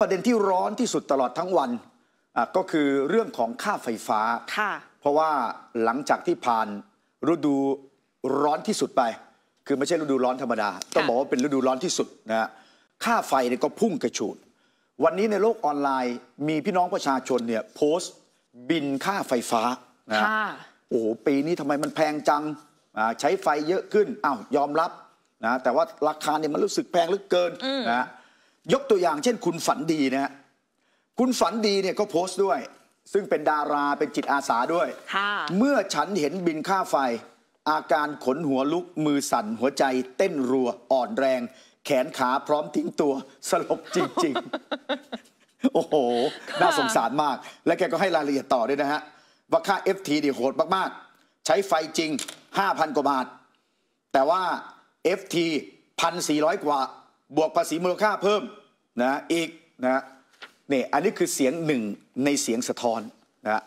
ประเด็นที่ร้อนที่สุดตลอดทั้งวันก็คือเรื่องของค่าไฟฟ้าเพราะว่าหลังจากที่ผ่านฤดูร้อนที่สุดไปคือไม่ใช่ฤดูร้อนธรรมดาต้องบอกว่าเป็นฤดูร้อนที่สุดนะค่าไฟเนี่ยก็พุ่งกระฉูดวันนี้ในโลกออนไลน์มีพี่น้องประชาชนเนี่ยโพสต์บินค่าไฟฟ้านะโอ้โหปีนี้ทำไมมันแพงจังใช้ไฟเยอะขึ้นอ้าวยอมรับนะแต่ว่าราคาเนี่ยมันรู้สึกแพงเหลือเกินนะยกตัวอย่างเช่นคุณฝันดีนะคุณฝันดีเนี่ยก็โพสต์ด้วยซึ่งเป็นดาราเป็นจิตอาสาด้วยเมื่อฉันเห็นบินค่าไฟอาการขนหัวลุกมือสั่นหัวใจเต้นรัวอ่อนแรงแขนขาพร้อมทิ้งตัวสลบจริงๆโอ้โหน่าสงสารมากและแกก็ให้รายละเอียดต่อด้วยนะฮะว่าค่า FT เนี่ยโหดมากๆใช้ไฟจริง 5,000 กว่าบาทแต่ว่า FT 1,400 กว่าบวกภาษีมูลค่าเพิ่มนะอีกนะเนี่ยอันนี้คือเสียงหนึ่งในเสียงสะท้อนนะ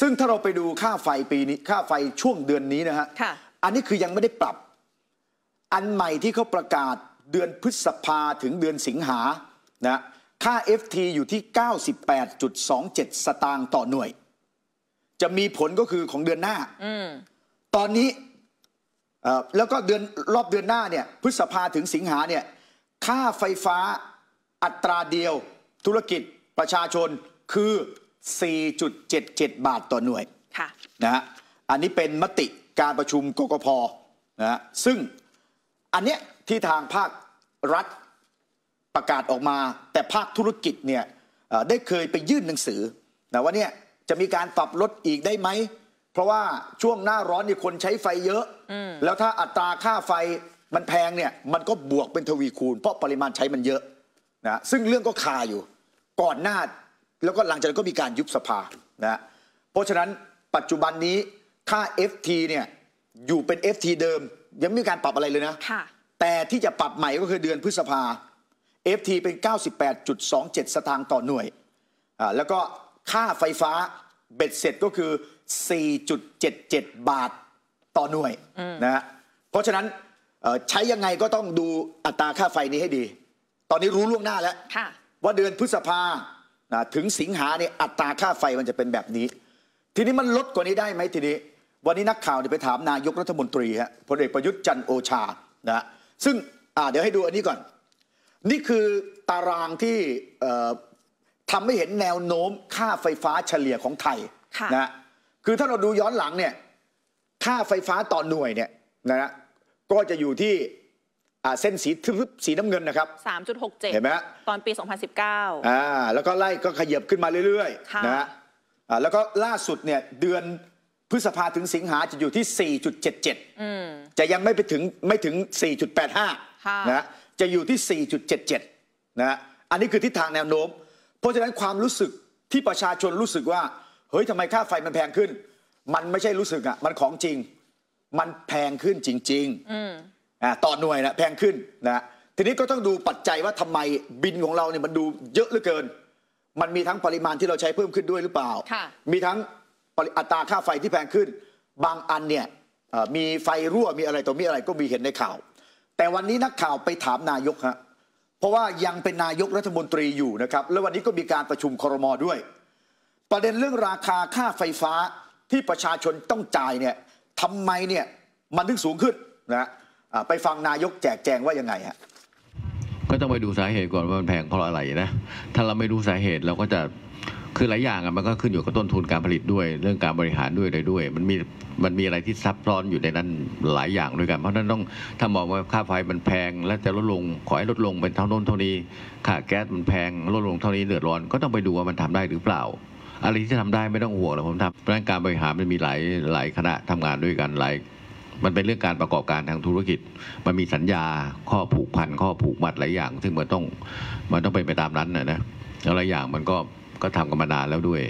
ซึ่งถ้าเราไปดูค่าไฟปีนี้ค่าไฟช่วงเดือนนี้นะฮะอันนี้คือยังไม่ได้ปรับอันใหม่ที่เขาประกาศเดือนพฤษภาถึงเดือนสิงหานะค่า FT อยู่ที่ 98.27 สตางค์ต่อหน่วยจะมีผลก็คือของเดือนหน้าตอนนี้แล้วก็เดือนรอบเดือนหน้าเนี่ยพฤษภาถึงสิงหาเนี่ยค่าไฟฟ้าอัตราเดียวธุรกิจประชาชนคือ 4.77 บาทต่อหน่วยนะฮะอันนี้เป็นมติการประชุมกกพ.นะฮะซึ่งอันเนี้ยที่ทางภาครัฐประกาศออกมาแต่ภาคธุรกิจเนี่ยได้เคยไปยื่นหนังสือนะว่าเนี่ยจะมีการปรับลดอีกได้ไหมเพราะว่าช่วงหน้าร้อนเนี่ยคนใช้ไฟเยอะแล้วถ้าอัตราค่าไฟมันแพงเนี่ยมันก็บวกเป็นทวีคูณเพราะปริมาณใช้มันเยอะนะซึ่งเรื่องก็คาอยู่ก่อนหน้าแล้วก็หลังจากนั้นก็มีการยุบสภานะเพราะฉะนั้นปัจจุบันนี้ค่า FT เนี่ยอยู่เป็น FT เดิมยังไม่มีการปรับอะไรเลยนะแต่ที่จะปรับใหม่ก็คือเดือนพฤษภา FT เป็น 98.27 สตางค์ต่อหน่วยแล้วก็ค่าไฟฟ้าเบ็ดเสร็จก็คือ 4.77 บาทต่อหน่วยนะเพราะฉะนั้นใช้ยังไงก็ต้องดูอัตราค่าไฟนี้ให้ดีตอนนี้รู้ล่วงหน้าแล้วว่าเดือนพฤษภาถึงสิงหาเนี่ยอัตราค่าไฟมันจะเป็นแบบนี้ทีนี้มันลดกว่านี้ได้ไหมทีนี้วันนี้นักข่าวไปถามนายกรัฐมนตรีฮะพลเอกประยุทธ์จันทร์โอชานะซึ่งเดี๋ยวให้ดูอันนี้ก่อนนี่คือตารางที่ทำให้เห็นแนวโน้มค่าไฟฟ้าเฉลี่ยของไทยนะคือถ้าเราดูย้อนหลังเนี่ยค่าไฟฟ้าต่อหน่วยเนี่ยนะก็จะอยู่ที่เส้นสีทึบสีน้ำเงินนะครับ 3.67 เห็นไหมตอนปี 2019แล้วก็ไล่ก็ขยับขึ้นมาเรื่อยๆนะแล้วก็ล่าสุดเนี่ยเดือนพฤษภาถึงสิงหาจะอยู่ที่ 4.77 จะยังไม่ถึง 4.85 นะจะอยู่ที่ 4.77 นะอันนี้คือทิศทางแนวโน้มเพราะฉะนั้นความรู้สึกที่ประชาชนรู้สึกว่าเฮ้ยทำไมค่าไฟมันแพงขึ้นมันไม่ใช่รู้สึกอ่ะมันของจริงมันแพงขึ้นจริงๆต่อหน่วยนะแพงขึ้นนะทีนี้ก็ต้องดูปัจจัยว่าทำไมบินของเราเนี่ยมันดูเยอะเหลือเกินมันมีทั้งปริมาณที่เราใช้เพิ่มขึ้นด้วยหรือเปล่ามีทั้งอัตราค่าไฟที่แพงขึ้นบางอันเนี่ยมีไฟรั่วมีอะไรต่อมีอะไรก็มีเห็นในข่าวแต่วันนี้นักข่าวไปถามนายกฮะเพราะว่ายังเป็นนายกรัฐมนตรีอยู่นะครับและวันนี้ก็มีการประชุมครม.ด้วยประเด็นเรื่องราคาค่าไฟฟ้าที่ประชาชนต้องจ่ายเนี่ยทำไมเนี่ยมันถึงสูงขึ้นนะไปฟังนายกแจกแจงว่ายังไงฮะก็ต้องไปดูสาเหตุก่อนว่ามันแพงเพราะอะไรนะถ้าเราไม่รู้สาเหตุเราก็จะคือหลายอย่างมันก็ขึ้นอยู่กับต้นทุนการผลิตด้วยเรื่องการบริหารด้วยอะไรด้วยมันมีอะไรที่ซับซ้อนอยู่ในนั้นหลายอย่างด้วยกันเพราะนั้นต้องถ้ามองว่าค่าไฟมันแพงและจะลดลงขอให้ลดลงเป็นเท่าโน้นเท่านี้ค่าแก๊สมันแพงลดลงเท่านี้เดือดร้อนก็ต้องไปดูว่ามันทำได้หรือเปล่าอะไรที่จะทำได้ไม่ต้องห่วงหรอกผมทำเพราะงั้นการบริหารมันมีหลายคณะทำงานด้วยกันหลายมันเป็นเรื่องการประกอบการทางธุรกิจมันมีสัญญาข้อผูกพันข้อผูกมัดหลายอย่างซึ่งมันต้องเป็นไปตามนั้นนะหลายอย่างมันก็ทำกันมานานแล้วด้วย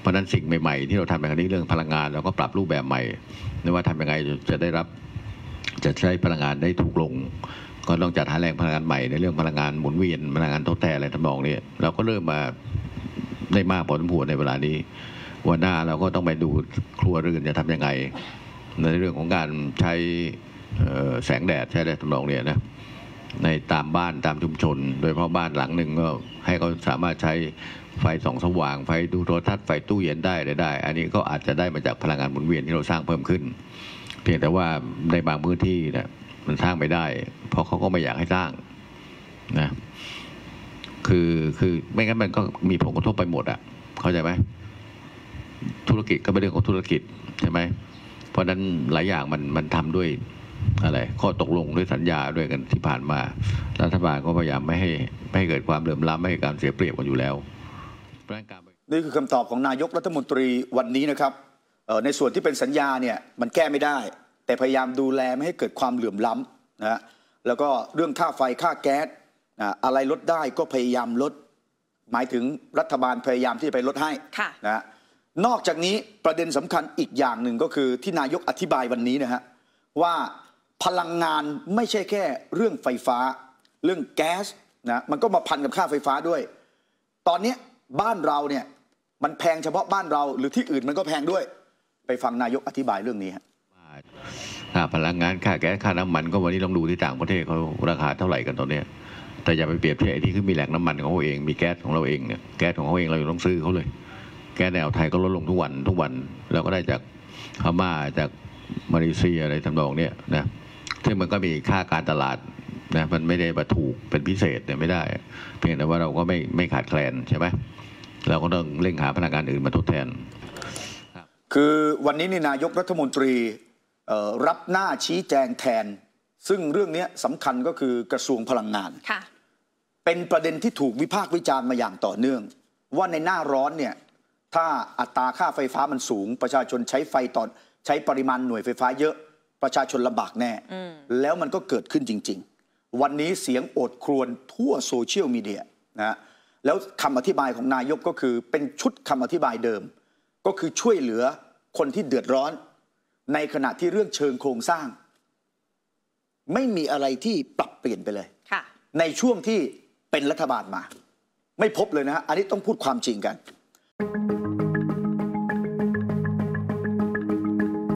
เพราะฉะนั้นสิ่งใหม่ๆที่เราทำในครั้งนี้เรื่องพลังงานเราก็ปรับรูปแบบใหม่ไม่ว่าทำยังไงจะใช้พลังงานได้ถูกลงก็ต้องจัดหาแหล่งพลังงานใหม่ในเรื่องพลังงานหมุนเวียนพลังงานทดแทนอะไรทำนองนี้เราก็เริ่มมาได้มากพอสมควรในเวลานี้วันหน้าเราก็ต้องไปดูครัวเรือนจะทำยังไงในเรื่องของการใช้แสงแดดใช้อะไรทำนองนี้นะ ในตามบ้านตามชุมชนโดยเฉพาะบ้านหลังหนึ่งก็ให้เขาสามารถใช้ไฟส่องสว่างไฟดูโทรทัศน์ไฟตู้เย็นได้อันนี้ก็อาจจะได้มาจากพลังงานหมุนเวียนที่เราสร้างเพิ่มขึ้นเพียงแต่ว่าในบางพื้นที่เนี่ยมันสร้างไม่ได้เพราะเขาก็ไม่อยากให้สร้างนะคือไม่งั้นมันก็มีผลกระทบไปหมดอ่ะเข้าใจไหมธุรกิจก็เป็นเรื่องของธุรกิจใช่ไหมเพราะนั้นหลายอย่างมันทำด้วยอะไรข้อตกลงด้วยสัญญาด้วยกันที่ผ่านมารัฐบาลก็พยายามไม่ให้เกิดความเหลื่อมล้ำไม่ให้การเสียเปรียบกันอยู่แล้วนี่คือคำตอบของนายกรัฐมนตรีวันนี้นะครับในส่วนที่เป็นสัญญาเนี่ยมันแก้ไม่ได้แต่พยายามดูแลไม่ให้เกิดความเหลื่อมล้ำนะแล้วก็เรื่องค่าไฟค่าแก๊สอะไรลดได้ก็พยายามลดหมายถึงรัฐบาลพยายามที่จะไปลดให้นะนอกจากนี้ประเด็นสำคัญอีกอย่างหนึ่งก็คือที่นายกอธิบายวันนี้นะฮะว่าพลังงานไม่ใช่แค่เรื่องไฟฟ้าเรื่องแก๊สนะมันก็มาพันกับค่าไฟฟ้าด้วยตอนนี้บ้านเราเนี่ยมันแพงเฉพาะบ้านเราหรือที่อื่นมันก็แพงด้วยไปฟังนายกอธิบายเรื่องนี้ฮะค่าพลังงานค่าแก๊สค่าน้ำมันก็วันนี้ลองดูที่ต่างประเทศเขาราคาเท่าไหร่กันตอนนี้แต่อย่าไปเปรียบเทียบที่คือมีแหล่งน้ำมันของเขาเองมีแก๊สของเราเองเนี่ยแก๊สของเขาเองเราอยู่ต้องซื้อเขาเลยแก๊สในอ่าวไทยก็ลดลงทุกวันเราก็ได้จากพม่าจากมาเลเซียอะไรทำนองเนี้ยนะซึ่งมันก็มีค่าการตลาดนะมันไม่ได้มาถูกเป็นพิเศษเนี่ยไม่ได้เพียงแต่ว่าเราก็ไม่ขาดแคลนใช่ไหมเราก็ต้องเร่งหาพลังงานอื่นมาทดแทนคือวันนี้นายกรัฐมนตรีรับหน้าชี้แจงแทนซึ่งเรื่องนี้สำคัญก็คือกระทรวงพลังงานเป็นประเด็นที่ถูกวิพากษ์วิจารณ์มาอย่างต่อเนื่องว่าในหน้าร้อนเนี่ยถ้าอัตราค่าไฟฟ้ามันสูงประชาชนใช้ไฟต่อใช้ปริมาณหน่วยไฟฟ้าเยอะประชาชนลำบากแน่แล้วมันก็เกิดขึ้นจริงๆวันนี้เสียงโอดครวญทั่วโซเชียลมีเดียนะแล้วคำอธิบายของนายกก็คือเป็นชุดคำอธิบายเดิมก็คือช่วยเหลือคนที่เดือดร้อนในขณะที่เรื่องเชิงโครงสร้างไม่มีอะไรที่ปรับเปลี่ยนไปเลยในช่วงที่เป็นรัฐบาลมาไม่พบเลยนะฮะอันนี้ต้องพูดความจริงกัน